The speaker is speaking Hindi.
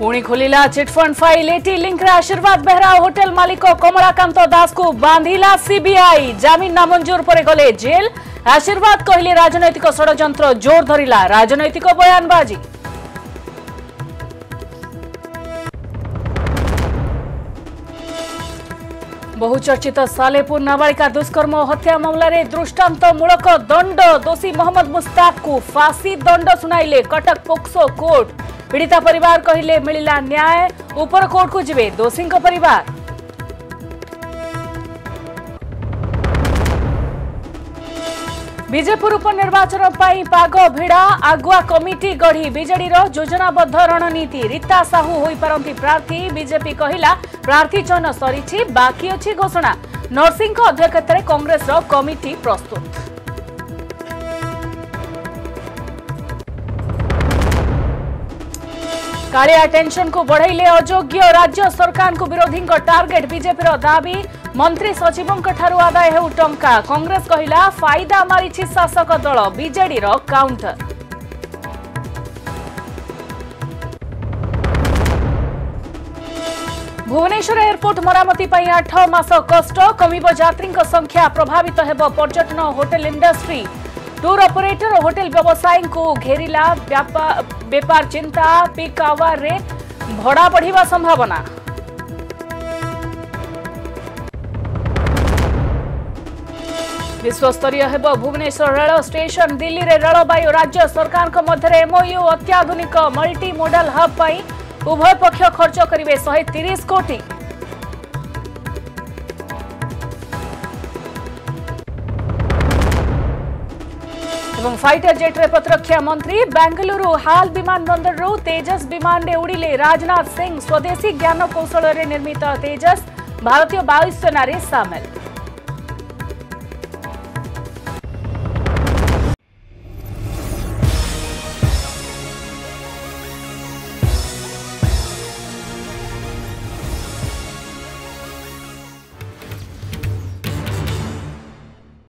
पुणे खुलीला चिटफंड फाइल एटी लिंक रे आशीर्वाद बेहराओ होटल मालिक कमलाकांत दास को बांधीला सीबीआई जमीन नामंजूर पर गले जेल आशीर्वाद कहले राजनैतिक षडयंत्र जोर धरिला राजनैतिक बयानबाजी। बहुचर्चित सालेपुर नाबालिका दुष्कर्म हत्या मामलें दृष्टांतमूलक दंड दोषी मोहम्मद मुस्ताक को फांसी दंड सुनाइले कटक पोक्सो कोर्ट। पीड़िता परिवार कहिले मिलिला न्याय उपर कोर्ट को जिवे दोषी परिवार। विजयपुर उपनिर्वाचन पाई पाग भिड़ा आगुआ कमिटी गढ़ी बीजेडी योजनाबद्ध रणनीति रीता साहू होई परंती प्रार्थी। बीजेपी कहिला प्रार्थी चयन सरी बाकी अच्छी घोषणा नरसिंह अध्यक्षतार कांग्रेस कमिटी प्रस्तुत। कालिया टेंशन को बढ़ाइले अयोग्य राज्य सरकार को विरोधी टार्गेट बीजेपी दाबी मंत्री सचिवों आदाय हो टंका। कांग्रेस कहिला फायदा मारिछि शासक दल बीजेडी काउंटर। भुवनेश्वर एयरपोर्ट मरामती पर 8 मास कष्ट कमिब यात्री संख्या प्रभावित हेब पर्यटन होटेल इंडस्ट्री। टूर ऑपरेटर और होटेल व्यवसायी को घेरिला व्यापार चिंता पीक आवर रे भड़ा बढ़िवा संभावना। विश्वस्तरीय हेब भुवनेश्वर रेल स्टेशन। दिल्ली रे रेलवाई और राज्य सरकार के मध्य एमओयू अत्याधुनिक मल्टी मोडल हब पाई उभय पक्ष खर्च करिवे 130 कोटी। एवं फाइटर जेट रे प्रतिरक्षा मंत्री बेंगलुरु हाल विमानबंदर रु तेजस विमान रे उड़िले राजनाथ सिंह। स्वदेशी ज्ञान कौशल रे निर्मित तेजस भारतीय वायुसेना रे सामिल।